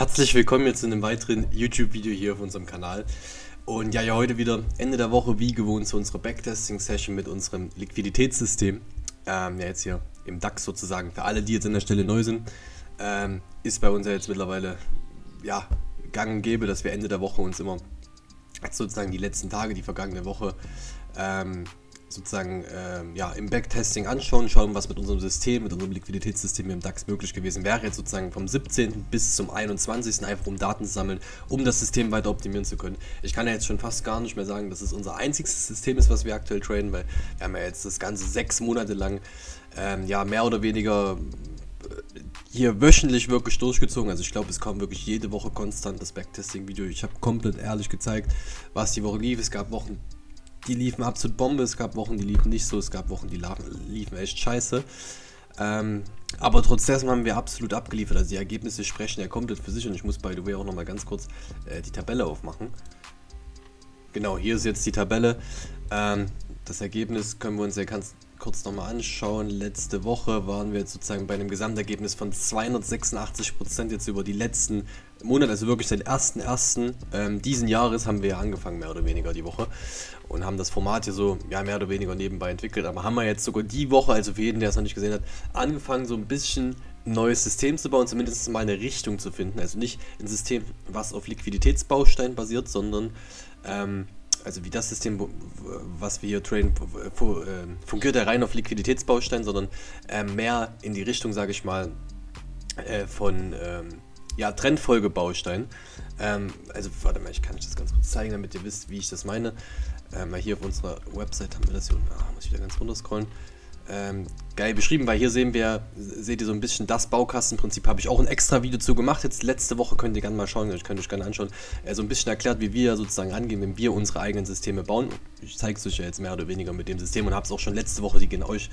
Herzlich willkommen jetzt in einem weiteren YouTube-Video hier auf unserem Kanal. Und ja, heute wieder Ende der Woche wie gewohnt zu unserer Backtesting-Session mit unserem Liquiditätssystem. Ja, jetzt hier im DAX sozusagen, für alle, die jetzt an der Stelle neu sind, ist bei uns ja jetzt mittlerweile ja gang und gäbe, dass wir Ende der Woche uns immer sozusagen die letzten Tage, die vergangene Woche sozusagen im Backtesting anschauen, schauen, was mit unserem System, mit unserem Liquiditätssystem im DAX möglich gewesen wäre, jetzt sozusagen vom 17. bis zum 21. einfach um Daten zu sammeln, um das System weiter optimieren zu können. Ich kann ja jetzt schon fast gar nicht mehr sagen, dass es unser einziges System ist, was wir aktuell traden, weil wir haben ja jetzt das ganze 6 Monate lang ja mehr oder weniger hier wöchentlich wirklich durchgezogen. Also ich glaube, es kam wirklich jede Woche konstant das Backtesting-Video. Ich habe komplett ehrlich gezeigt, was die Woche lief. Es gab Wochen, die liefen absolut Bombe, es gab Wochen, die liefen nicht so, es gab Wochen, die liefen echt scheiße. Aber trotzdem haben wir absolut abgeliefert, also die Ergebnisse sprechen ja komplett für sich und ich muss by the way auch nochmal ganz kurz die Tabelle aufmachen. Genau, hier ist jetzt die Tabelle. Das Ergebnis können wir uns ja ganz kurz nochmal anschauen. Letzte Woche waren wir jetzt sozusagen bei einem Gesamtergebnis von 286% jetzt über die letzten Monate, also wirklich seit 1.1. Diesen Jahres haben wir ja angefangen, mehr oder weniger die Woche, und haben das Format hier so ja mehr oder weniger nebenbei entwickelt, aber haben wir jetzt sogar die Woche, also für jeden, der es noch nicht gesehen hat, angefangen so ein bisschen ein neues System zu bauen, zumindest mal eine Richtung zu finden, also nicht ein System, was auf Liquiditätsbaustein basiert, sondern also wie das System, was wir hier traden, fungiert ja rein auf Liquiditätsbaustein, sondern mehr in die Richtung, sage ich mal, von ja, Trendfolge-Baustein. Also warte mal, ich kann euch das ganz kurz zeigen, damit ihr wisst, wie ich das meine. Hier auf unserer Website haben wir das hier, muss ich wieder ganz runter scrollen. Geil beschrieben, weil hier sehen wir, seht ihr so ein bisschen das Baukastenprinzip, habe ich auch ein extra Video zu gemacht, jetzt letzte Woche, könnt ihr gerne mal schauen, könnt euch gerne anschauen, so ein bisschen erklärt, wie wir sozusagen angehen, wenn wir unsere eigenen Systeme bauen. Ich zeige es euch ja jetzt mehr oder weniger mit dem System und habe es auch schon letzte Woche euch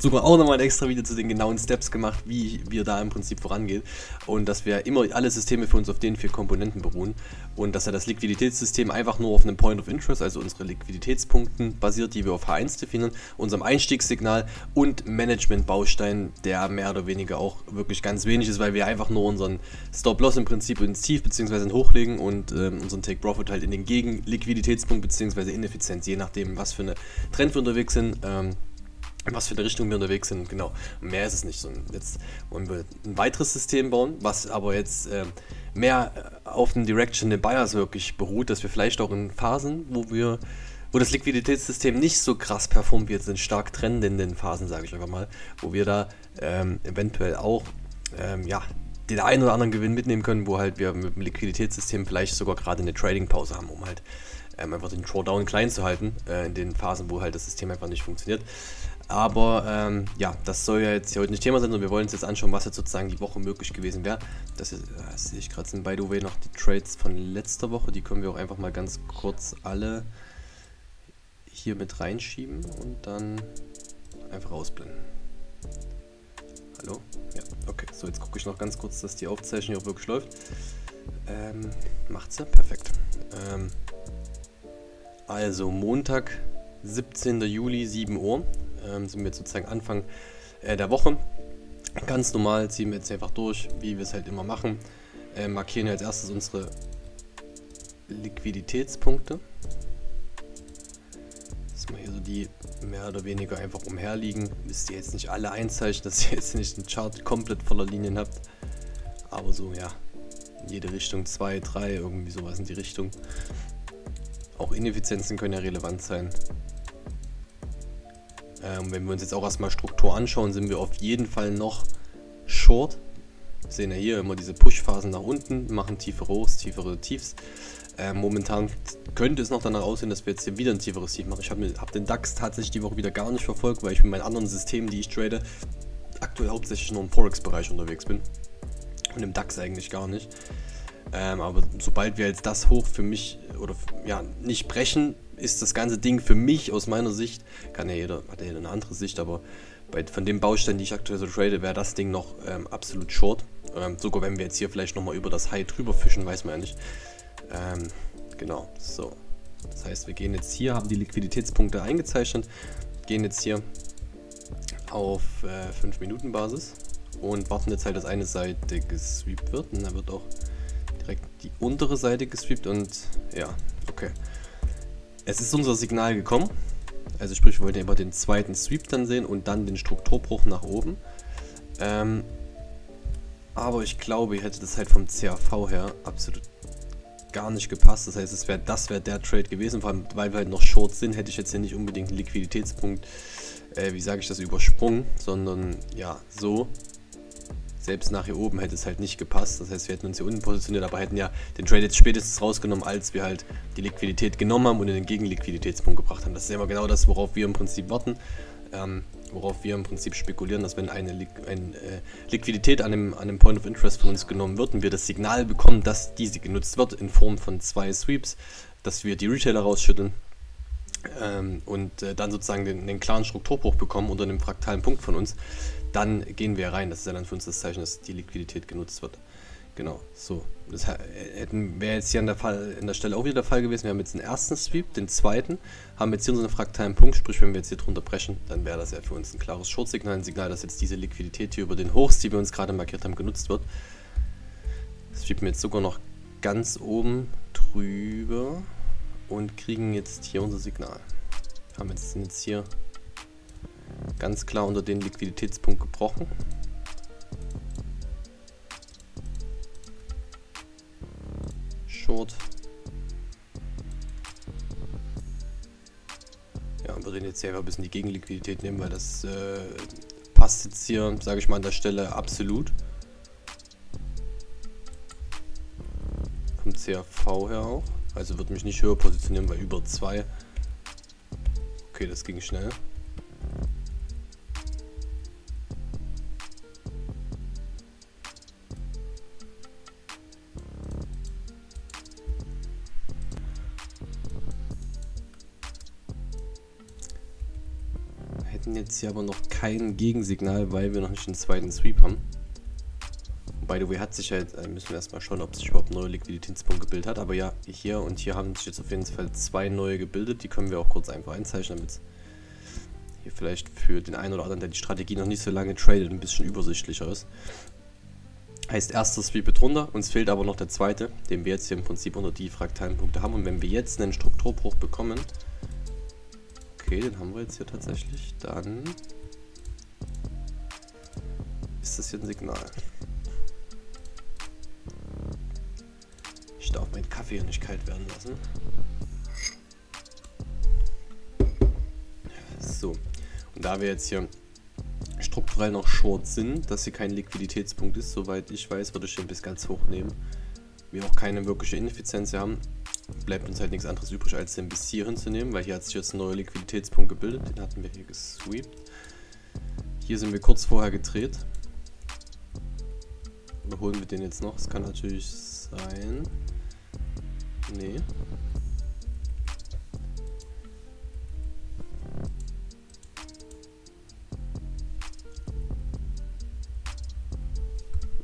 sogar auch nochmal ein extra Video zu den genauen Steps gemacht, wie wir da im Prinzip vorangehen und dass wir immer alle Systeme für uns auf den 4 Komponenten beruhen und dass ja das Liquiditätssystem einfach nur auf einem Point of Interest, also unsere Liquiditätspunkten basiert, die wir auf H1 definieren, unserem Einstiegssignal und Management-Baustein, der mehr oder weniger auch wirklich ganz wenig ist, weil wir einfach nur unseren Stop-Loss im Prinzip ins Tief bzw. in Hochlegen und unseren Take-Profit halt in den Gegenliquiditätspunkt bzw. Ineffizienz, je nachdem, was für eine Trend wir unterwegs sind, was für eine Richtung wir unterwegs sind, genau. Mehr ist es nicht so. Jetzt wollen wir ein weiteres System bauen, was aber jetzt mehr auf dem Directional Bias wirklich beruht, dass wir vielleicht auch in Phasen, wo das Liquiditätssystem nicht so krass performt wird, sind stark trennenden Phasen, sage ich einfach mal, wo wir da eventuell auch ja, den einen oder anderen Gewinn mitnehmen können, wo halt wir mit dem Liquiditätssystem vielleicht sogar gerade eine Trading-Pause haben, um halt einfach den Drawdown klein zu halten, in den Phasen, wo halt das System einfach nicht funktioniert. Aber ja, das soll ja jetzt hier heute nicht Thema sein, sondern wir wollen uns jetzt anschauen, was jetzt sozusagen die Woche möglich gewesen wäre. Das sehe ich gerade, sind by the way noch die Trades von letzter Woche, die können wir auch einfach mal ganz kurz alle hier mit reinschieben und dann einfach ausblenden. Hallo? Ja, okay. So, jetzt gucke ich noch ganz kurz, dass die Aufzeichnung hier auch wirklich läuft. Macht's ja? Perfekt. Also Montag, 17. Juli, 7 Uhr. Sind wir jetzt sozusagen Anfang der Woche. Ganz normal ziehen wir jetzt einfach durch, wie wir es halt immer machen. Markieren als erstes unsere Liquiditätspunkte. Mal hier so die mehr oder weniger einfach umherliegen. Müsst ihr jetzt nicht alle einzeichnen, dass ihr jetzt nicht einen Chart komplett voller Linien habt. Aber so, ja, in jede Richtung 2, 3, irgendwie sowas in die Richtung. Auch Ineffizienzen können ja relevant sein. Wenn wir uns jetzt auch erstmal Struktur anschauen, sind wir auf jeden Fall noch short. Wir sehen ja hier immer diese Push-Phasen nach unten, machen tiefere Hochs, tiefere Tiefs. Momentan könnte es noch danach aussehen, dass wir jetzt hier wieder ein tieferes Tief machen. Ich habe den DAX tatsächlich die Woche wieder gar nicht verfolgt, weil ich mit meinen anderen Systemen, die ich trade, aktuell hauptsächlich nur im Forex-Bereich unterwegs bin. Und im DAX eigentlich gar nicht. Aber sobald wir jetzt das hoch für mich, oder ja, nicht brechen, ist das ganze Ding für mich aus meiner Sicht, kann ja jeder, hat ja jeder eine andere Sicht, aber von dem Baustein, die ich aktuell so trade, wäre das Ding noch absolut short. Sogar wenn wir jetzt hier vielleicht nochmal über das High drüber fischen, weiß man ja nicht. Genau, so. Das heißt, wir gehen jetzt hier, haben die Liquiditätspunkte eingezeichnet, gehen jetzt hier auf 5-Minuten-Basis und warten jetzt halt, dass eine Seite gesweept wird. Und da wird auch direkt die untere Seite gesweept und ja, okay. Es ist unser Signal gekommen. Also sprich, wir wollten immer den zweiten Sweep dann sehen und dann den Strukturbruch nach oben. Aber ich glaube, ich hätte das halt vom CRV her absolut gar nicht gepasst. Das heißt, das wäre der Trade gewesen. Vor allem, weil wir halt noch short sind, hätte ich jetzt hier nicht unbedingt einen Liquiditätspunkt, übersprungen, sondern ja, so. Selbst nach hier oben hätte es halt nicht gepasst. Das heißt, wir hätten uns hier unten positioniert, aber hätten ja den Trade jetzt spätestens rausgenommen, als wir halt die Liquidität genommen haben und in den Gegenliquiditätspunkt gebracht haben. Das ist ja immer genau das, worauf wir im Prinzip warten, worauf wir im Prinzip spekulieren, dass wenn eine Liquidität an einem Point of Interest von uns genommen wird und wir das Signal bekommen, dass diese genutzt wird in Form von zwei Sweeps, dass wir die Retailer rausschütteln und dann sozusagen den klaren Strukturbruch bekommen unter einem fraktalen Punkt von uns, dann gehen wir rein. Das ist ja dann für uns das Zeichen, dass die Liquidität genutzt wird. Genau, so. Das wäre jetzt hier an der Stelle auch wieder der Fall gewesen. Wir haben jetzt den ersten Sweep, den zweiten, haben jetzt hier unseren fraktalen Punkt, sprich, wenn wir jetzt hier drunter brechen, dann wäre das ja für uns ein klares Short-Signal, ein Signal, dass jetzt diese Liquidität hier über den Hochs, die wir uns gerade markiert haben, genutzt wird. Das sweepen wir jetzt sogar noch ganz oben drüber und kriegen jetzt hier unser Signal. Sind jetzt hier ganz klar unter den Liquiditätspunkt gebrochen. Short. Ja, und wir werden jetzt hier ein bisschen die Gegenliquidität nehmen, weil das passt jetzt hier, sage ich mal, an der Stelle absolut. Vom CRV her auch. Also wird mich nicht höher positionieren, weil über 2. Okay, das ging schnell. Jetzt hier aber noch kein Gegensignal, weil wir noch nicht den zweiten Sweep haben. By the way, müssen wir erstmal schauen, ob sich überhaupt ein neuer Liquiditätspunkt gebildet hat. Aber ja, hier und hier haben sich jetzt auf jeden Fall zwei neue gebildet. Die können wir auch kurz einfach einzeichnen, damit hier vielleicht für den einen oder anderen, der die Strategie noch nicht so lange tradet, ein bisschen übersichtlicher ist. Heißt, erster Sweep drunter, uns fehlt aber noch der zweite, den wir jetzt hier im Prinzip unter die fraktalen Punkte haben. Und wenn wir jetzt einen Strukturbruch bekommen, okay, den haben wir jetzt hier tatsächlich, dann ist das hier ein Signal. Ich darf meinen Kaffee hier nicht kalt werden lassen. So, und da wir jetzt hier strukturell noch short sind, dass hier kein Liquiditätspunkt ist, soweit ich weiß, würde ich den bis ganz hoch nehmen. Wir auch keine wirkliche Ineffizienz haben, bleibt uns halt nichts anderes übrig, als den bis hier hinzunehmen, weil hier hat sich jetzt ein neuer Liquiditätspunkt gebildet, den hatten wir hier gesweept. Hier sind wir kurz vorher gedreht. Überholen wir den jetzt noch? Es kann natürlich sein. Nee.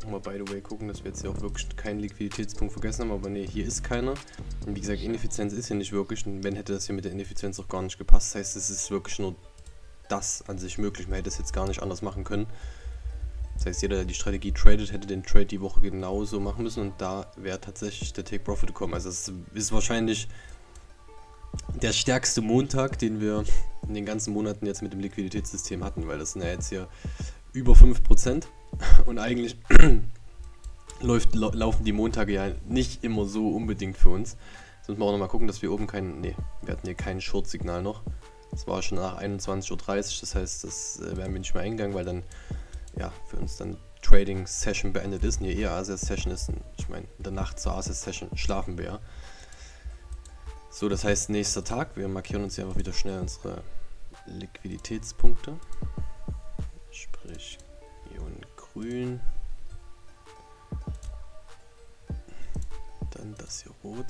Mal by the way gucken, dass wir jetzt hier auch wirklich keinen Liquiditätspunkt vergessen haben, aber ne, hier ist keiner. Und wie gesagt, Ineffizienz ist hier nicht wirklich, und wenn, hätte das hier mit der Ineffizienz auch gar nicht gepasst. Das heißt, es ist wirklich nur das an sich möglich, man hätte es jetzt gar nicht anders machen können. Das heißt, jeder, der die Strategie tradet, hätte den Trade die Woche genauso machen müssen, und da wäre tatsächlich der Take-Profit gekommen. Also es ist wahrscheinlich der stärkste Montag, den wir in den ganzen Monaten jetzt mit dem Liquiditätssystem hatten, weil das sind ja jetzt hier über 5%. Und eigentlich laufen die Montage ja nicht immer so unbedingt für uns. Jetzt müssen wir auch nochmal gucken, dass wir oben keinen... Ne, wir hatten hier kein Short-Signal noch. Das war schon nach 21:30 Uhr, das heißt, das werden wir nicht mehr eingegangen, weil dann, ja, für uns dann Trading-Session beendet ist. Und hier eher Asia Session ist, und ich meine, in der Nacht zur Asia Session schlafen wir ja. So, das heißt, nächster Tag. Wir markieren uns hier einfach wieder schnell unsere Liquiditätspunkte. Sprich... grün, dann das hier rot.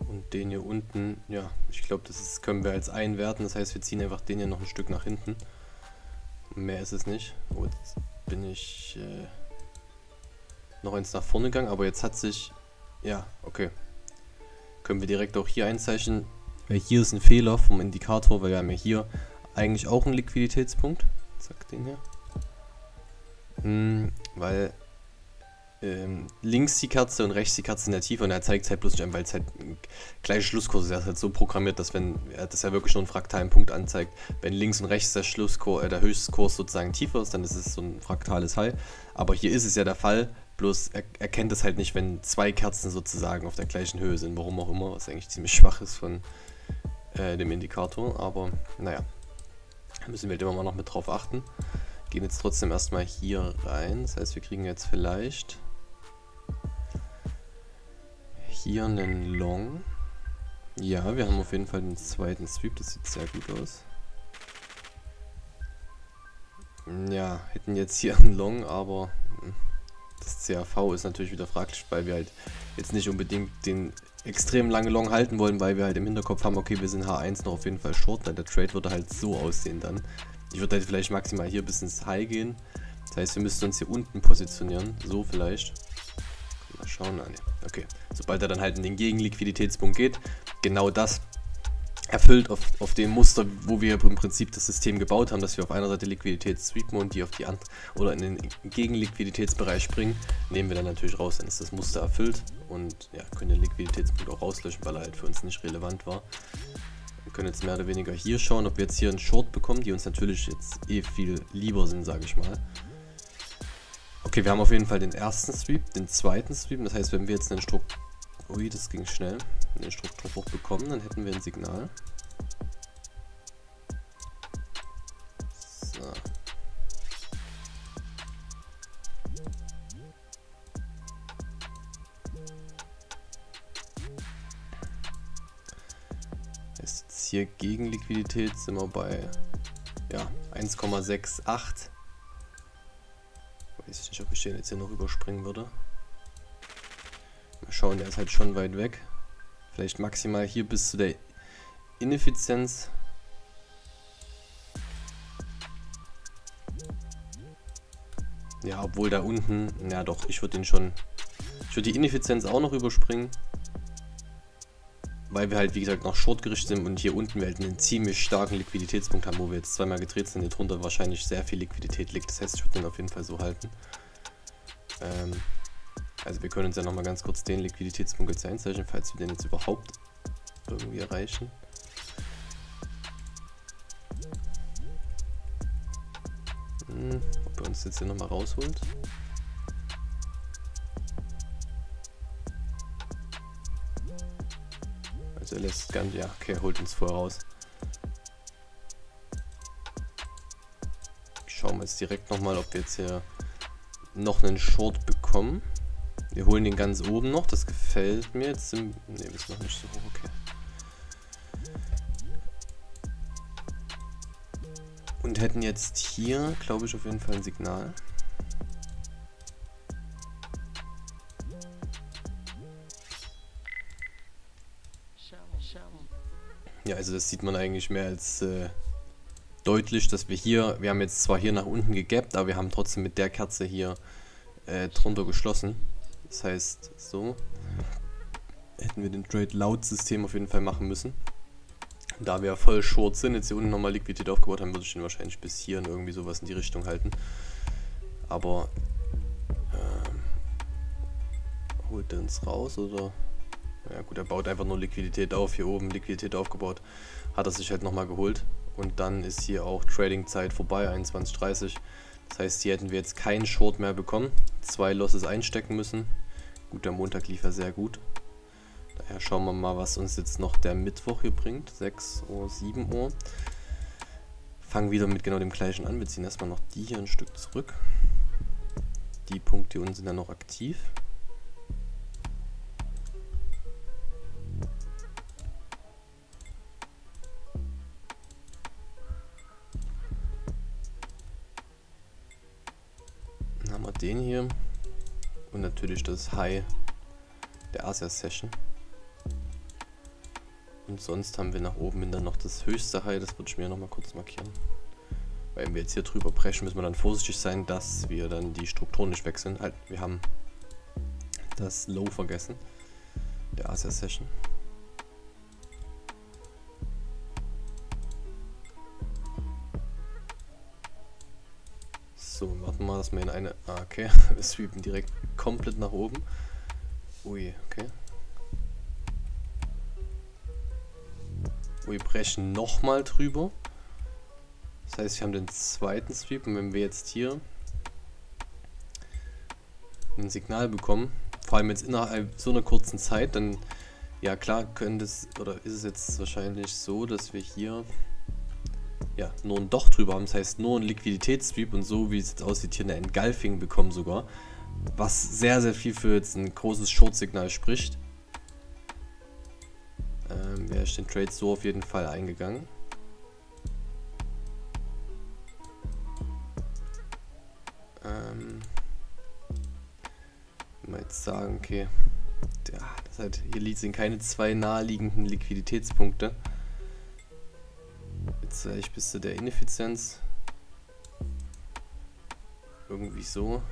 Und den hier unten, ja, ich glaube, können wir als einwerten. Das heißt, wir ziehen einfach den hier noch ein Stück nach hinten. Mehr ist es nicht. Oh, jetzt bin ich... noch eins nach vorne gegangen, aber jetzt hat sich, ja, okay, können wir direkt auch hier einzeichnen, weil hier ist ein Fehler vom Indikator, weil wir haben ja hier eigentlich auch einen Liquiditätspunkt. Zack, den hier. Weil links die Kerze und rechts die Kerze in der Tiefe, und er zeigt es halt bloß nicht an, weil es halt gleiche Schlusskurs ist. Er ist halt so programmiert, dass wenn er das ja wirklich nur einen fraktalen Punkt anzeigt, wenn links und rechts der Schlusskurs, der Höchstkurs sozusagen tiefer ist, dann ist es so ein fraktales High. Aber hier ist es ja der Fall, bloß er kennt es halt nicht, wenn zwei Kerzen sozusagen auf der gleichen Höhe sind, warum auch immer, was eigentlich ziemlich schwach ist von dem Indikator. Aber naja, müssen wir halt immer mal noch mit drauf achten. Gehen jetzt trotzdem erstmal hier rein, das heißt, wir kriegen jetzt vielleicht hier einen Long. Ja, wir haben auf jeden Fall den zweiten Sweep, das sieht sehr gut aus. Ja, hätten jetzt hier einen Long, aber das CRV ist natürlich wieder fraglich, weil wir halt jetzt nicht unbedingt den extrem lange Long halten wollen, weil wir halt im Hinterkopf haben, okay, wir sind H1 noch auf jeden Fall short, der Trade würde halt so aussehen dann. Ich würde halt vielleicht maximal hier bis ins High gehen, das heißt, wir müssten uns hier unten positionieren, so vielleicht. Mal schauen, okay, sobald er dann halt in den Gegenliquiditätspunkt geht, genau das erfüllt auf dem Muster, wo wir im Prinzip das System gebaut haben, dass wir auf einer Seite Liquidität sweepen und die auf die andere oder in den Gegenliquiditätsbereich springen, nehmen wir dann natürlich raus, dann ist das Muster erfüllt und ja, können den Liquiditätspunkt auch rauslöschen, weil er halt für uns nicht relevant war. Wir können jetzt mehr oder weniger hier schauen, ob wir jetzt hier einen Short bekommen, die uns natürlich jetzt eh viel lieber sind, sage ich mal. Okay, wir haben auf jeden Fall den ersten Sweep, den zweiten Sweep, das heißt, wenn wir jetzt einen Strukturbruch bekommen, dann hätten wir ein Signal. So. Ist jetzt hier gegen Liquidität, sind wir bei ja, 1,68. Weiß ich nicht, ob ich den jetzt hier noch überspringen würde. Mal schauen, der ist halt schon weit weg. Vielleicht maximal hier bis zu der Ineffizienz. Ja, obwohl da unten, ja doch, ich würde die Ineffizienz auch noch überspringen. Weil wir halt, wie gesagt, noch short gerichtet sind und hier unten wir halt einen ziemlich starken Liquiditätspunkt haben, wo wir jetzt zweimal gedreht sind, hier drunter wahrscheinlich sehr viel Liquidität liegt. Das heißt, ich würde den auf jeden Fall so halten. Also wir können uns ja nochmal ganz kurz den Liquiditätspunkt jetzt einzeichnen, falls wir den jetzt überhaupt irgendwie erreichen. Ob er uns jetzt hier nochmal rausholt. Also er lässt ganz, ja okay, holt uns vorher raus. Schauen wir jetzt direkt nochmal, ob wir jetzt hier noch einen Short bekommen. Wir holen den ganz oben noch, das gefällt mir. Jetzt sind wir sind noch nicht so hoch, okay. Und hätten jetzt hier, glaube ich, auf jeden Fall ein Signal. Ja, also das sieht man eigentlich mehr als deutlich, dass wir hier, wir haben jetzt zwar hier nach unten gegappt, aber wir haben trotzdem mit der Kerze hier drunter geschlossen. Das heißt, so hätten wir den Trade laut System auf jeden Fall machen müssen. Da wir voll short sind, jetzt hier unten nochmal Liquidität aufgebaut haben, würde ich den wahrscheinlich bis hier in irgendwie sowas in die Richtung halten. Aber holt er uns raus oder? Ja gut, er baut einfach nur Liquidität auf, hier oben Liquidität aufgebaut, hat er sich halt nochmal geholt. Und dann ist hier auch Trading-Zeit vorbei, 21:30. Das heißt, hier hätten wir jetzt keinen Short mehr bekommen. 2 Losses einstecken müssen. Gut, der Montag lief ja sehr gut. Daher schauen wir mal, was uns jetzt noch der Mittwoch hier bringt. 6 Uhr, 7 Uhr. Fangen wieder mit genau dem gleichen an. Wir ziehen erstmal noch die hier ein Stück zurück. Die Punkte hier unten sind ja noch aktiv. Den hier und natürlich das High der Asia Session. Und sonst haben wir nach oben hin dann noch das höchste High, das würde ich mir nochmal kurz markieren. Weil wenn wir jetzt hier drüber brechen, müssen wir dann vorsichtig sein, dass wir dann die Strukturen nicht wechseln. Halt, wir haben das Low vergessen, der Asia Session. mal, dass wir in eine... Ah, okay. Wir sweepen direkt komplett nach oben. Ui, okay. Wir brechen nochmal drüber. Das heißt, wir haben den zweiten Sweep. Und wenn wir jetzt hier ein Signal bekommen, vor allem jetzt innerhalb so einer kurzen Zeit, dann, ja klar, könnte es, oder ist es jetzt wahrscheinlich so, dass wir hier ja nur ein Doch drüber haben. Das heißt, nur ein Liquiditätssweep und so, wie es jetzt aussieht, hier eine Engulfing bekommen sogar. Was sehr, sehr viel für jetzt ein großes Short-Signal spricht. Wäre ich den Trade so auf jeden Fall eingegangen. Mal jetzt sagen, okay, ja, das halt, hier sind keine zwei naheliegenden Liquiditätspunkte. Jetzt ich bis zu der Ineffizienz. Irgendwie so.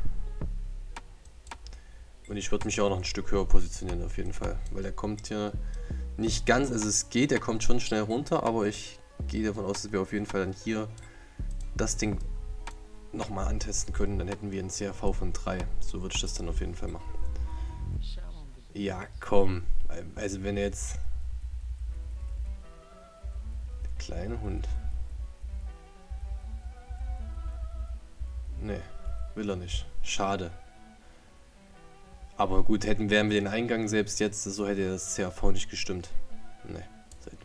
Und ich würde mich auch noch ein Stück höher positionieren auf jeden Fall, weil der kommt ja nicht ganz, also es geht, der kommt schon schnell runter, aber ich gehe davon aus, dass wir auf jeden Fall dann hier das Ding nochmal antesten können, dann hätten wir einen CRV von 3. So würde ich das dann auf jeden Fall machen. Ja, komm. Also wenn jetzt... Der kleine Hund. Ne, will er nicht. Schade. Aber gut, wären wir den Eingang selbst jetzt, so hätte das CRV nicht gestimmt. Ne,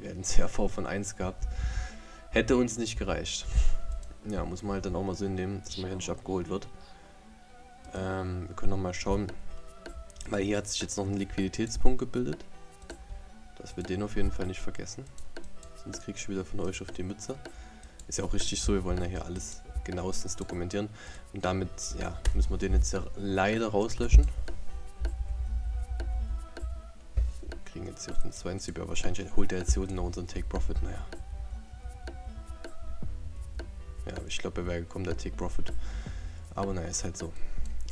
wir hätten CRV von 1 gehabt. Hätte uns nicht gereicht. Ja, muss man halt dann auch mal so hinnehmen, dass man hier nicht abgeholt wird. Wir können noch mal schauen, weil hier hat sich jetzt noch ein Liquiditätspunkt gebildet, dass wir den auf jeden Fall nicht vergessen, sonst krieg ich wieder von euch auf die Mütze. Ist ja auch richtig so, wir wollen ja hier alles genauestens dokumentieren und damit, ja, müssen wir den jetzt ja leider rauslöschen. Wir kriegen jetzt hier auch den 20, aber wahrscheinlich holt er jetzt hier unten noch unseren Take-Profit, naja. Ja, ich glaube, er wäre gekommen, der Take-Profit. Aber naja, ist halt so.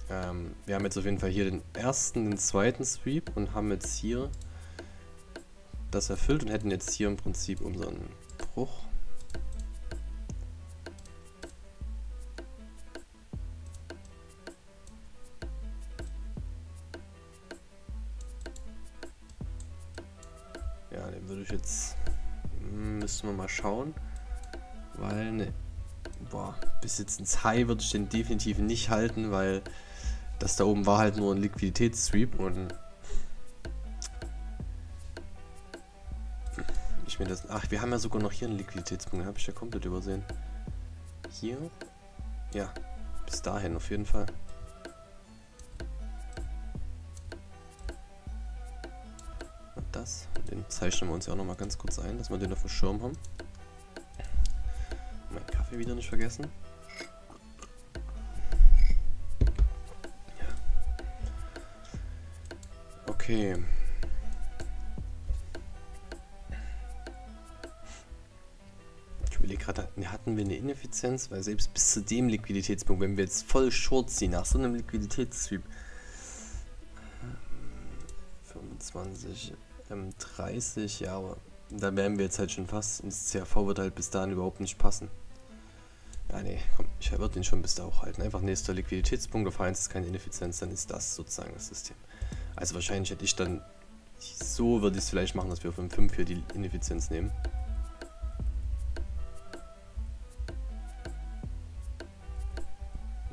Wir haben jetzt auf jeden Fall hier den ersten, den zweiten Sweep und haben jetzt hier das erfüllt und hätten jetzt hier im Prinzip unseren Bruch. Ja, den würde ich jetzt... Müssen wir mal schauen. Weil... Ne, boah, bis jetzt ins High würde ich den definitiv nicht halten, weil das da oben war halt nur ein Liquiditätssweep und ich mir das. Ach, wir haben ja sogar noch hier einen Liquiditätspunkt, habe ich ja komplett übersehen. Hier? Ja, bis dahin auf jeden Fall. Und das, den zeichnen wir uns ja auch nochmal ganz kurz ein, dass wir den auf dem Schirm haben. Wieder nicht vergessen. Okay. Ich überlege gerade, hatten wir eine Ineffizienz, weil selbst bis zu dem Liquiditätspunkt, wenn wir jetzt voll short ziehen nach so einem Liquiditätssweep, 25, 30, ja, aber da wären wir jetzt halt schon fast, und das CRV wird halt bis dahin überhaupt nicht passen. Ja, nee, komm, ich würde den schon bis da auch halten. Einfach nächster Liquiditätspunkt, auf 1 ist keine Ineffizienz, dann ist das sozusagen das System. Also wahrscheinlich hätte ich dann, so würde ich es vielleicht machen, dass wir auf M5 hier die Ineffizienz nehmen.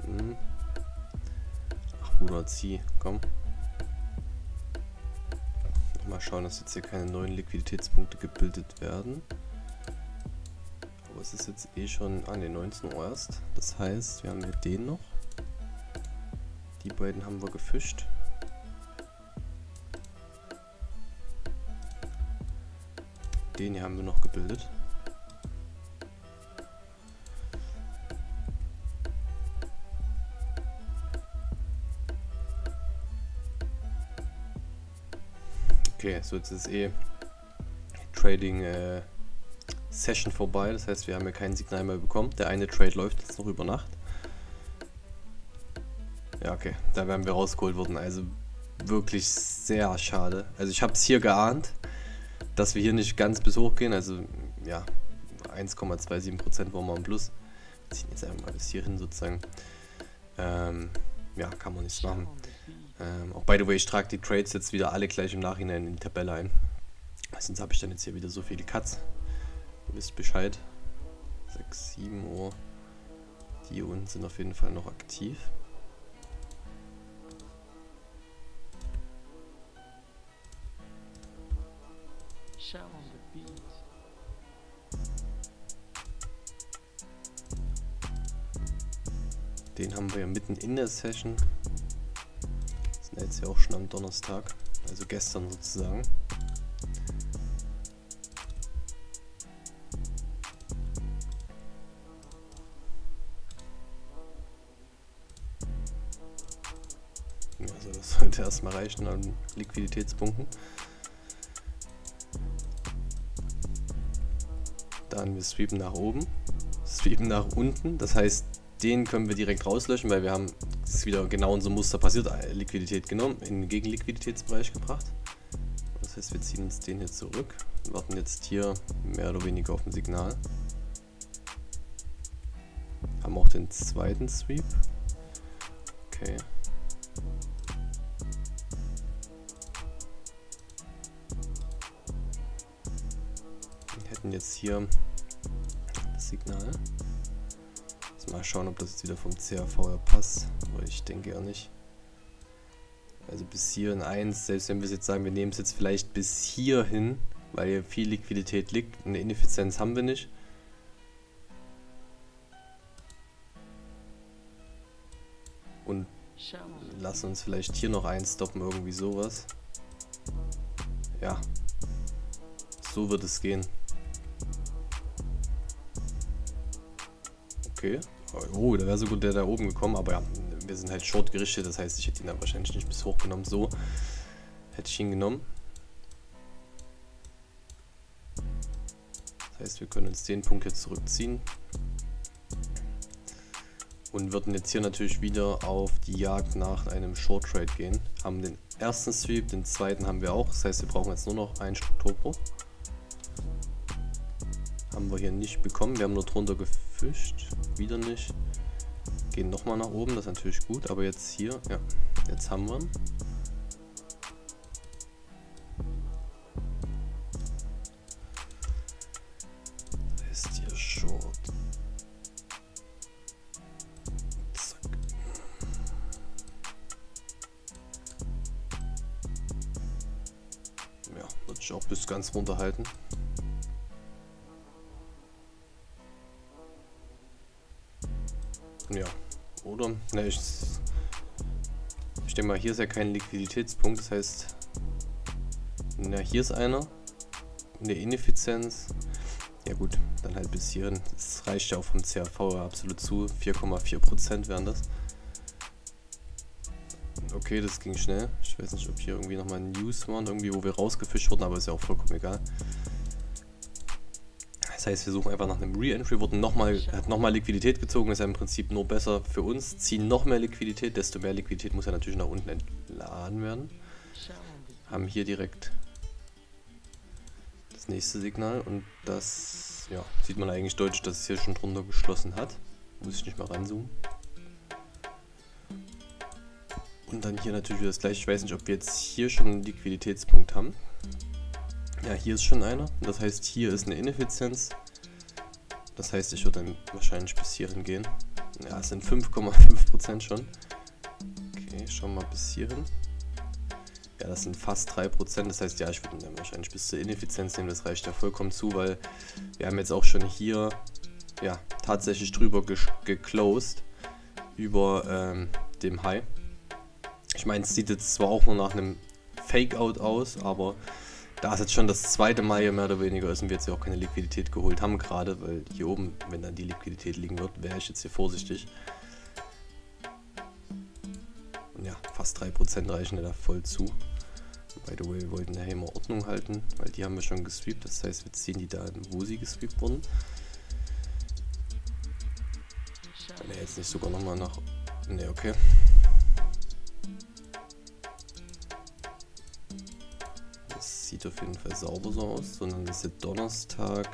Hm. Ach Bruder, zieh, komm. Nochmal schauen, dass jetzt hier keine neuen Liquiditätspunkte gebildet werden. Es ist jetzt eh schon an den 19 Uhr erst. Das heißt, wir haben hier den noch. Die beiden haben wir gefischt. Den hier haben wir noch gebildet. Okay, so jetzt ist eh Trading Session vorbei, das heißt, wir haben ja kein Signal mehr bekommen. Der eine Trade läuft jetzt noch über Nacht. Ja, okay, da werden wir rausgeholt worden. Also wirklich sehr schade. Also ich habe es hier geahnt, dass wir hier nicht ganz bis hoch gehen. Also ja, 1,27% waren wir im Plus. Wir ziehen jetzt einfach mal bis hierhin sozusagen. Ja, kann man nichts machen. Auch by the way, ich trage die Trades jetzt wieder alle gleich im Nachhinein in die Tabelle ein. Sonst habe ich dann jetzt hier wieder so viele Cuts. Ihr wisst Bescheid. 6, 7 Uhr. Die hier unten sind auf jeden Fall noch aktiv. Den haben wir ja mitten in der Session. Das ist jetzt ja auch schon am Donnerstag, also gestern sozusagen. Also das sollte erstmal reichen an Liquiditätspunkten. Dann wir sweepen nach oben, sweepen nach unten, das heißt, den können wir direkt rauslöschen, weil wir haben es wieder genau unser Muster passiert, Liquidität genommen, in den Gegenliquiditätsbereich gebracht. Das heißt, wir ziehen uns den hier zurück und warten jetzt hier mehr oder weniger auf ein Signal. Haben auch den zweiten Sweep. Okay. Wir hätten jetzt hier das Signal. Mal schauen, ob das jetzt wieder vom CRV passt, aber ich denke ja nicht. Also bis hier in 1, selbst wenn wir jetzt sagen, wir nehmen es jetzt vielleicht bis hier hin, weil hier viel Liquidität liegt, eine Ineffizienz haben wir nicht. Und lassen uns vielleicht hier noch einstoppen, irgendwie sowas. Ja, so wird es gehen. Okay. Oh, da wäre so gut der da oben gekommen, aber ja, wir sind halt short gerichtet, das heißt, ich hätte ihn dann wahrscheinlich nicht bis hoch genommen, so hätte ich ihn genommen. Das heißt, wir können uns den Punkt jetzt zurückziehen und würden jetzt hier natürlich wieder auf die Jagd nach einem Short Trade gehen. Haben den ersten Sweep, den zweiten haben wir auch, das heißt, wir brauchen jetzt nur noch einen Strukturbruch. Haben wir hier nicht bekommen, wir haben nur drunter gefischt, wieder nicht. Gehen nochmal nach oben, das ist natürlich gut, aber jetzt hier, ja, jetzt haben wir ihn. Ist hier Short. Zack. Ja, würde ich auch bis ganz runter halten. Ja, oder? Ne, ich denke mal, hier ist ja kein Liquiditätspunkt, das heißt, na, hier ist einer, eine Ineffizienz, ja gut, dann halt bis hierhin, das reicht ja auch vom CRV absolut zu, 4,4% wären das. Okay, das ging schnell, ich weiß nicht, ob hier irgendwie nochmal News waren, irgendwie, wo wir rausgefischt wurden, aber ist ja auch vollkommen egal. Das heißt, wir suchen einfach nach einem Re-Entry, hat nochmal Liquidität gezogen, ist ja im Prinzip nur besser für uns, ziehen noch mehr Liquidität, desto mehr Liquidität muss ja natürlich nach unten entladen werden. Haben hier direkt das nächste Signal und das, ja, sieht man eigentlich deutlich, dass es hier schon drunter geschlossen hat. Muss ich nicht mal ranzoomen. Und dann hier natürlich wieder das gleiche, ich weiß nicht, ob wir jetzt hier schon einen Liquiditätspunkt haben. Ja, hier ist schon einer, das heißt, hier ist eine Ineffizienz, das heißt, ich würde dann wahrscheinlich bis hierhin gehen. Ja, es sind 5,5% schon. Okay, schauen wir mal bis hierhin. Ja, das sind fast 3%, das heißt, ja, ich würde dann wahrscheinlich bis zur Ineffizienz nehmen, das reicht ja vollkommen zu, weil wir haben jetzt auch schon hier, ja, tatsächlich drüber geclosed, über dem High. Ich meine, es sieht jetzt zwar auch nur nach einem Fakeout aus, aber da es jetzt schon das zweite Mal hier mehr oder weniger ist und wir jetzt hier auch keine Liquidität geholt haben gerade, weil hier oben, wenn dann die Liquidität liegen wird, wäre ich jetzt hier vorsichtig. Und ja, fast 3% reichen ja da voll zu. By the way, wir wollten ja immer Ordnung halten, weil die haben wir schon gesweept, das heißt, wir ziehen die da an, wo sie gesweept wurden. Wenn er jetzt nicht sogar nochmal nach... Ne, okay. Sieht auf jeden Fall sauber so aus, sondern das ist Donnerstag,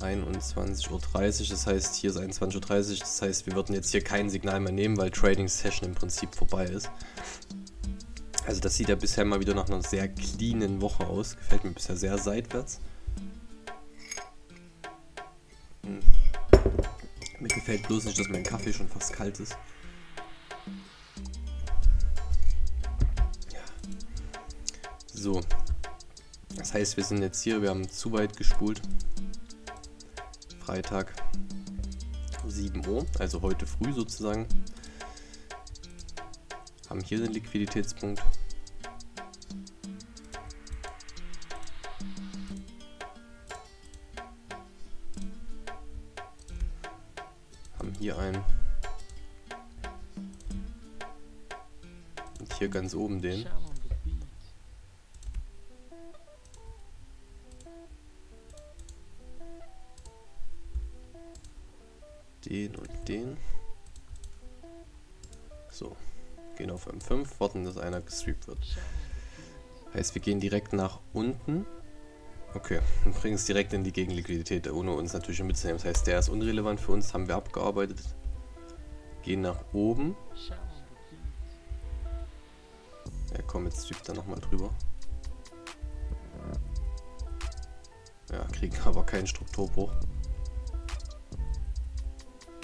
21.30 Uhr, das heißt, hier ist 21.30 Uhr, das heißt, wir würden jetzt hier kein Signal mehr nehmen, weil Trading Session im Prinzip vorbei ist. Also das sieht ja bisher mal wieder nach einer sehr cleanen Woche aus, gefällt mir bisher sehr seitwärts. Mir gefällt bloß nicht, dass mein Kaffee schon fast kalt ist. Ja. So. Das heißt, wir sind jetzt hier, wir haben zu weit gespult. Freitag 7 Uhr, also heute früh sozusagen. Haben hier den Liquiditätspunkt. Haben hier einen. Und hier ganz oben den. Den und den. So, gehen auf M5, warten, dass einer gesweept wird. Heißt, wir gehen direkt nach unten. Okay, und bringen es direkt in die Gegenliquidität, ohne uns natürlich mitzunehmen. Das heißt, der ist unrelevant für uns, haben wir abgearbeitet. Gehen nach oben. Ja komm, jetzt sweept er nochmal drüber. Ja, kriegen aber keinen Strukturbruch.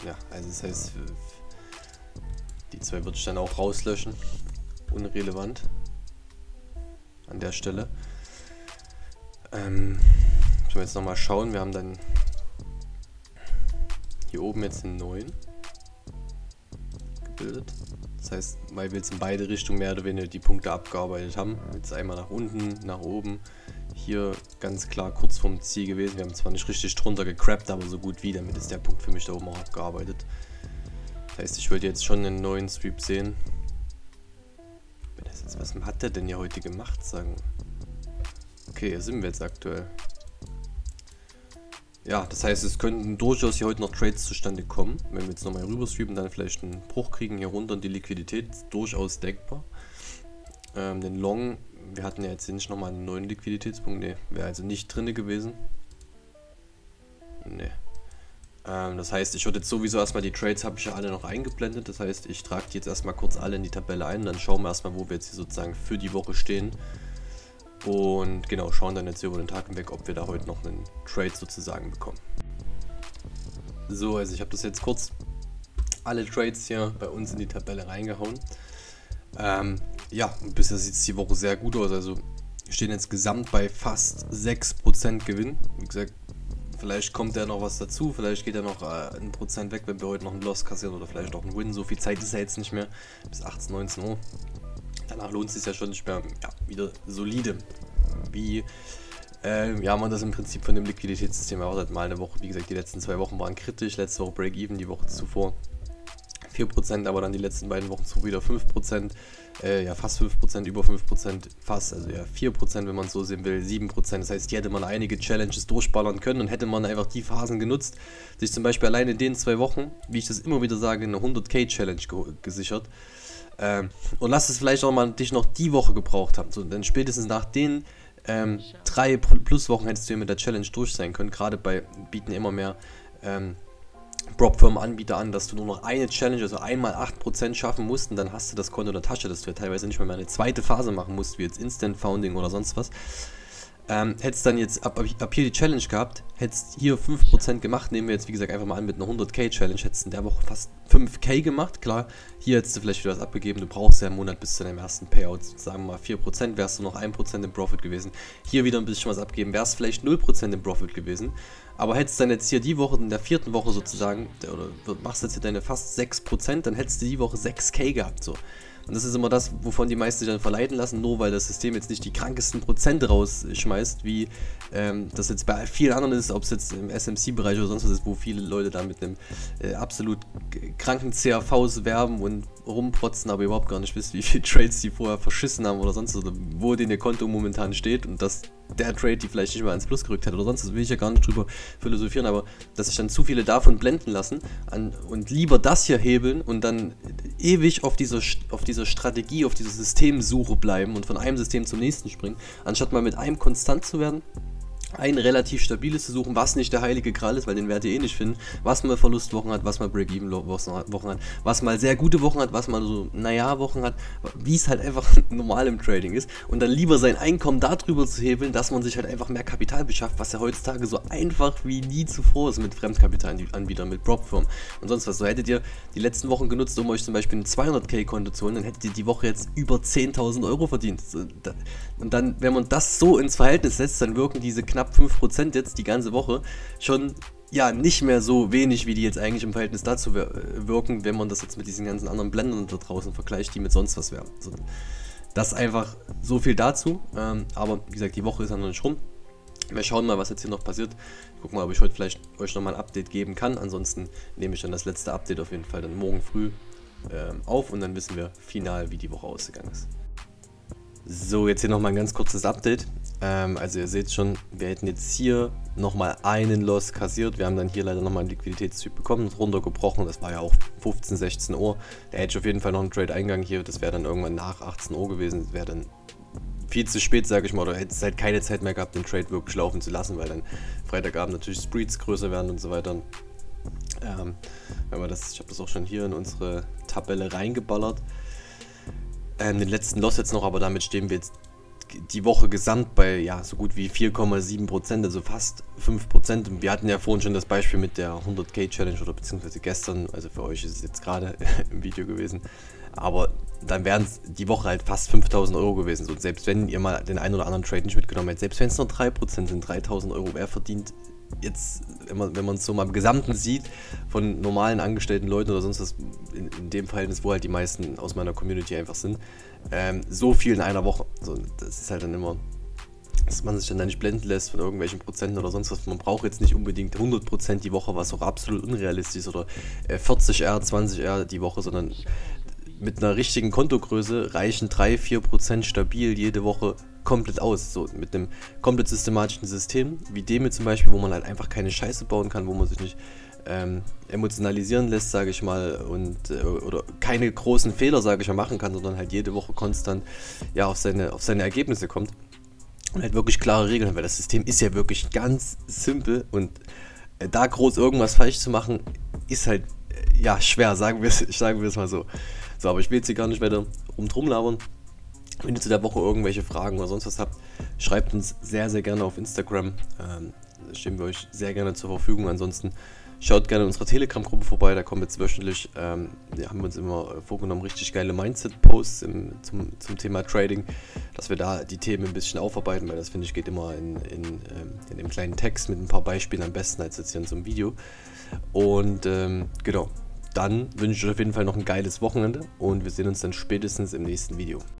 Ja, also das heißt, die zwei würde ich dann auch rauslöschen. Unrelevant. An der Stelle. Müssen wir jetzt nochmal schauen. Wir haben dann hier oben jetzt einen neuen gebildet. Das heißt, weil wir jetzt in beide Richtungen mehr oder weniger die Punkte abgearbeitet haben. Jetzt einmal nach unten, nach oben. Hier ganz klar kurz vorm Ziel gewesen. Wir haben zwar nicht richtig drunter gecrappt, aber so gut wie. Damit ist der Punkt für mich da oben auch abgearbeitet. Das heißt, ich würde jetzt schon einen neuen Sweep sehen. Was hat der denn hier heute gemacht? Sagen. Okay, hier sind wir jetzt aktuell. Ja, das heißt, es könnten durchaus hier heute noch Trades zustande kommen. Wenn wir jetzt nochmal rüber sweepen, dann vielleicht einen Bruch kriegen hier runter und die Liquidität ist durchaus denkbar. Den Long, wir hatten ja jetzt nicht nochmal einen neuen Liquiditätspunkt, ne, wäre also nicht drin gewesen. Ne. Das heißt, ich würde jetzt sowieso erstmal die Trades, habe ich ja alle noch eingeblendet, das heißt, ich trage die jetzt erstmal kurz alle in die Tabelle ein, dann schauen wir erstmal, wo wir jetzt hier sozusagen für die Woche stehen. Und genau, schauen dann jetzt über den Tag hinweg, ob wir da heute noch einen Trade sozusagen bekommen. So, also ich habe das jetzt kurz alle Trades hier bei uns in die Tabelle reingehauen. Ja, bisher sieht es die Woche sehr gut aus. Also wir stehen jetzt gesamt bei fast 6% Gewinn. Wie gesagt, vielleicht kommt ja noch was dazu, vielleicht geht ja noch 1% weg, wenn wir heute noch einen Loss kassieren oder vielleicht auch einen Win. So viel Zeit ist ja jetzt nicht mehr, bis 18, 19 Uhr. Danach lohnt es sich ja schon nicht mehr, ja, wieder solide, wie ja, man das im Prinzip von dem Liquiditätssystem erwartet. Mal eine Woche, wie gesagt, die letzten 2 Wochen waren kritisch, letzte Woche Break-Even, die Woche zuvor 4%, aber dann die letzten beiden Wochen zuvor wieder 5%, ja fast 5%, über 5%, fast, also ja 4%, wenn man es so sehen will, 7%, das heißt, hier hätte man einige Challenges durchballern können und hätte man einfach die Phasen genutzt, sich zum Beispiel allein in den 2 Wochen, wie ich das immer wieder sage, eine 100K-Challenge gesichert. Und lass es vielleicht auch mal dich noch die Woche gebraucht haben, so, denn spätestens nach den 3 Pluswochen hättest du ja mit der Challenge durch sein können. Gerade bei bieten immer mehr Prop-Firmen-Anbieter an, dass du nur noch eine Challenge, also einmal 8% schaffen musst und dann hast du das Konto in der Tasche, dass du ja teilweise nicht mehr eine zweite Phase machen musst, wie jetzt Instant Founding oder sonst was. Hättest dann jetzt ab hier die Challenge gehabt, hättest hier 5% gemacht, nehmen wir jetzt wie gesagt einfach mal an mit einer 100K Challenge, hättest in der Woche fast 5K gemacht, klar, hier hättest du vielleicht wieder was abgegeben, du brauchst ja einen Monat bis zu deinem ersten Payout, sagen wir mal 4%, wärst du noch 1% im Profit gewesen, hier wieder ein bisschen was abgeben, wärst vielleicht 0% im Profit gewesen, aber hättest dann jetzt hier die Woche, in der 4. Woche sozusagen, oder machst jetzt hier deine fast 6%, dann hättest du die Woche 6K gehabt, so. Und das ist immer das, wovon die meisten sich dann verleiten lassen, nur weil das System jetzt nicht die krankesten Prozente rausschmeißt, wie das jetzt bei vielen anderen ist, ob es jetzt im SMC-Bereich oder sonst was ist, wo viele Leute da mit einem absolut kranken CRVs werben und rumprotzen, aber überhaupt gar nicht wissen, wie viele Trades die vorher verschissen haben oder sonst was, oder wo denn ihr Konto momentan steht und dass der Trade die vielleicht nicht mehr ans Plus gerückt hat oder sonst was, will ich ja gar nicht drüber philosophieren, aber dass sich dann zu viele davon blenden lassen und lieber das hier hebeln und dann ewig auf dieser Strategie, auf dieser Systemsuche bleiben und von einem System zum nächsten springen, anstatt mal mit einem konstant zu werden, ein relativ stabiles zu suchen, was nicht der heilige Gral ist, weil den Wert ihr eh nicht finden, was mal Verlustwochen hat, was mal Break-Even-Wochen hat, was mal sehr gute Wochen hat, was mal so, naja, Wochen hat, wie es halt einfach normal im Trading ist, und dann lieber sein Einkommen darüber zu hebeln, dass man sich halt einfach mehr Kapital beschafft, was ja heutzutage so einfach wie nie zuvor ist mit Fremdkapitalanbietern, mit Prop-Firmen und sonst was. So hättet ihr die letzten Wochen genutzt, um euch zum Beispiel ein 200k-Konto zu holen, dann hättet ihr die Woche jetzt über 10.000 € verdient. Und dann, wenn man das so ins Verhältnis setzt, dann wirken diese knapp 5% jetzt die ganze Woche schon ja nicht mehr so wenig, wie die jetzt eigentlich im Verhältnis dazu wirken, wenn man das jetzt mit diesen ganzen anderen Blendern da draußen vergleicht, die mit sonst was wären. Also, das einfach so viel dazu, aber wie gesagt, die Woche ist dann noch nicht rum. Wir schauen mal, was jetzt hier noch passiert. Ich gucke mal, ob ich heute vielleicht euch nochmal ein Update geben kann. Ansonsten nehme ich dann das letzte Update auf jeden Fall dann morgen früh auf und dann wissen wir final, wie die Woche ausgegangen ist. So, jetzt hier nochmal ein ganz kurzes Update. Also ihr seht schon, wir hätten jetzt hier nochmal einen Loss kassiert. Wir haben dann hier leider nochmal einen Liquiditätstyp bekommen und runtergebrochen. Das war ja auch 15, 16 Uhr. Da hätte ich auf jeden Fall noch einen Trade-Eingang hier. Das wäre dann irgendwann nach 18 Uhr gewesen. Das wäre dann viel zu spät, sage ich mal. Oder hätte es halt keine Zeit mehr gehabt, den Trade wirklich laufen zu lassen, weil dann Freitagabend natürlich Spreads größer werden und so weiter. Wenn wir das, ich habe das auch schon hier in unsere Tabelle reingeballert. Den letzten Loss jetzt noch, aber damit stehen wir jetzt die Woche gesamt bei ja so gut wie 4,7%, also fast 5%. Wir hatten ja vorhin schon das Beispiel mit der 100k Challenge oder beziehungsweise gestern, also für euch ist es jetzt gerade im Video gewesen, aber dann wären es die Woche halt fast 5.000 € gewesen. So, selbst wenn ihr mal den einen oder anderen Trade nicht mitgenommen hättet, selbst wenn es nur 3% sind, 3.000 € mehr verdient. Jetzt, wenn man es so mal im Gesamten sieht, von normalen angestellten Leuten oder sonst was, in dem Verhältnis, wo halt die meisten aus meiner Community einfach sind, so viel in einer Woche. So, das ist halt dann immer, dass man sich dann nicht blenden lässt von irgendwelchen Prozenten oder sonst was. Man braucht jetzt nicht unbedingt 100% die Woche, was auch absolut unrealistisch ist, oder 40R, 20R die Woche, sondern mit einer richtigen Kontogröße reichen 3-4% stabil jede Woche komplett aus, so mit einem komplett systematischen System, wie dem hier zum Beispiel, wo man halt einfach keine Scheiße bauen kann, wo man sich nicht emotionalisieren lässt, sage ich mal, und oder keine großen Fehler, sage ich mal, machen kann, sondern halt jede Woche konstant ja auf seine Ergebnisse kommt und halt wirklich klare Regeln hat, weil das System ist ja wirklich ganz simpel und da groß irgendwas falsch zu machen, ist halt ja schwer, sagen wir es mal so. So, aber ich will jetzt hier gar nicht weiter drum labern. Wenn ihr zu der Woche irgendwelche Fragen oder sonst was habt, schreibt uns sehr, sehr gerne auf Instagram. Stehen wir euch sehr gerne zur Verfügung. Ansonsten schaut gerne in unserer Telegram-Gruppe vorbei. Da kommen jetzt wöchentlich, haben wir uns immer vorgenommen, richtig geile Mindset-Posts zum Thema Trading, dass wir da die Themen ein bisschen aufarbeiten, weil das, finde ich, geht immer in dem kleinen Text mit ein paar Beispielen am besten als jetzt hier in so einem Video. Und genau. Dann wünsche ich euch auf jeden Fall noch ein geiles Wochenende und wir sehen uns dann spätestens im nächsten Video.